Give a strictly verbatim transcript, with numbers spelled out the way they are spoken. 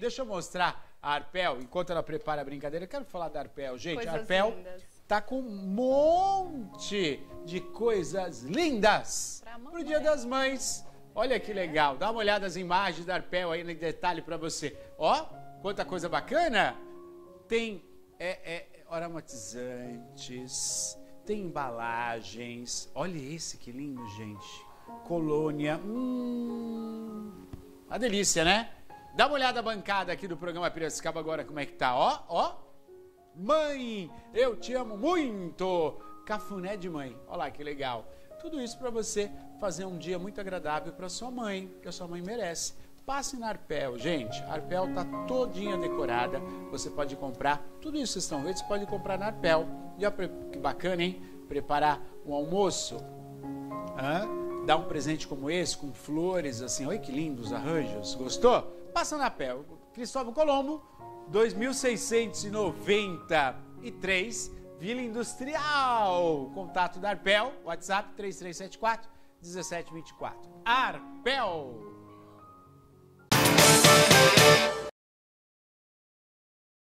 Deixa eu mostrar a Arpel, enquanto ela prepara a brincadeira, eu quero falar da Arpel. Gente, coisas a Arpel lindas. Tá com um monte de coisas lindas pro Dia das Mães. Olha que legal, dá uma olhada nas imagens da Arpel aí em detalhe pra você. Ó, quanta coisa bacana! Tem é, é, aromatizantes, tem embalagens. Olha esse que lindo, gente. Colônia. Hum, uma delícia, né? Dá uma olhada a bancada aqui do programa Piracicaba agora, como é que tá, ó, ó. Mãe, eu te amo muito. Cafuné de mãe, olha lá que legal. Tudo isso para você fazer um dia muito agradável para sua mãe, que a sua mãe merece. Passe na Arpel, gente, a Arpel tá todinha decorada, você pode comprar, tudo isso vocês estão vendo, você pode comprar na Arpel. E olha que bacana, hein? Preparar um almoço, hã? Dar um presente como esse, com flores, assim, olha que lindos arranjos, gostou? Passa na Arpel, Cristóvão Colombo, dois mil seiscentos e noventa e três, Vila Industrial. Contato da Arpel, WhatsApp três três sete quatro, um sete dois quatro. Arpel!